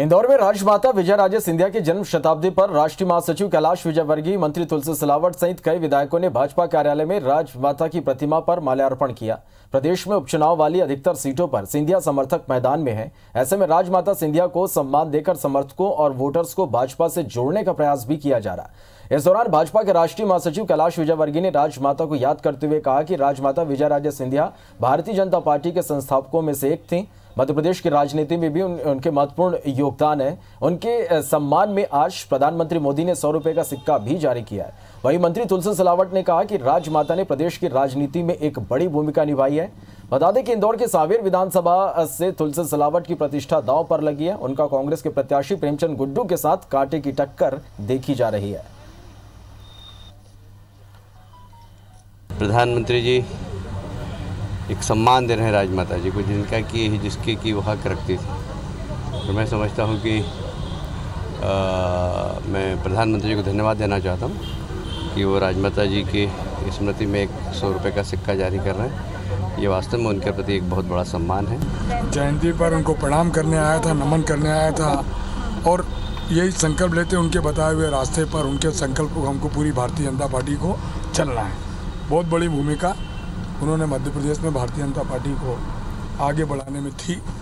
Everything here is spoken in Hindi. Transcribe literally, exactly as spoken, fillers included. इंदौर में राष्ट्रमाता विजय सिंधिया की जन्म शताब्दी पर राष्ट्रीय महासचिव कैलाश विजयवर्गीय, मंत्री तुलसी सिलावट सहित कई विधायकों ने भाजपा कार्यालय में राष्ट्रमाता की प्रतिमा पर माल्यार्पण किया। प्रदेश में उपचुनाव वाली अधिकतर सीटों पर सिंधिया समर्थक मैदान में हैं। ऐसे में राष्ट्रमाता सिंधिया को सम्मान देकर समर्थकों और वोटर्स को भाजपा से जोड़ने का प्रयास भी किया जा रहा है। इस दौरान भाजपा के राष्ट्रीय महासचिव कैलाश विजयवर्गीय ने राजमाता को याद करते हुए कहा कि राजमाता विजयराजे सिंधिया भारतीय जनता पार्टी के संस्थापकों में से एक थीं। मध्य प्रदेश की राजनीति में भी उन, उनके महत्वपूर्ण योगदान है। उनके सम्मान में आज प्रधानमंत्री मोदी ने सौ रुपए का सिक्का भी जारी किया है। वहीं मंत्री तुलसी सिलावट ने कहा कि राजमाता ने प्रदेश की राजनीति में एक बड़ी भूमिका निभाई है। बता दें कि इंदौर के सावेर विधानसभा से तुलसी सिलावट की प्रतिष्ठा दांव पर लगी है। उनका कांग्रेस के प्रत्याशी प्रेमचंद गुड्डू के साथ कांटे की टक्कर देखी जा रही है। प्रधानमंत्री जी एक सम्मान दे रहे हैं राजमाता जी को, जिनका कि जिसके कि वह हक रखती थी। तो मैं समझता हूँ कि आ, मैं प्रधानमंत्री जी को धन्यवाद देना चाहता हूँ कि वो राजमाता जी की स्मृति में एक सौ रुपये का सिक्का जारी कर रहे हैं। ये वास्तव में उनके प्रति एक बहुत बड़ा सम्मान है। जयंती पर उनको प्रणाम करने आया था, नमन करने आया था और यही संकल्प लेते उनके बताए हुए रास्ते पर, उनके संकल्प को हमको पूरी भारतीय जनता पार्टी को चलना है। बहुत बड़ी भूमिका उन्होंने मध्य प्रदेश में भारतीय जनता पार्टी को आगे बढ़ाने में थी।